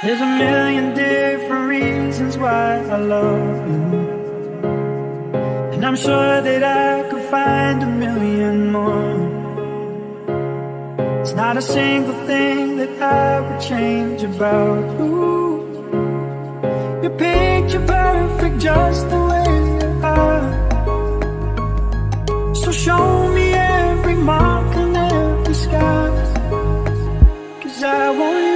There's a million different reasons why I love you, and I'm sure that I could find a million more. It's not a single thing that I would change about you. You're picture perfect just the way you are. So show me every mark and every scar, 'cause I want you.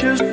Just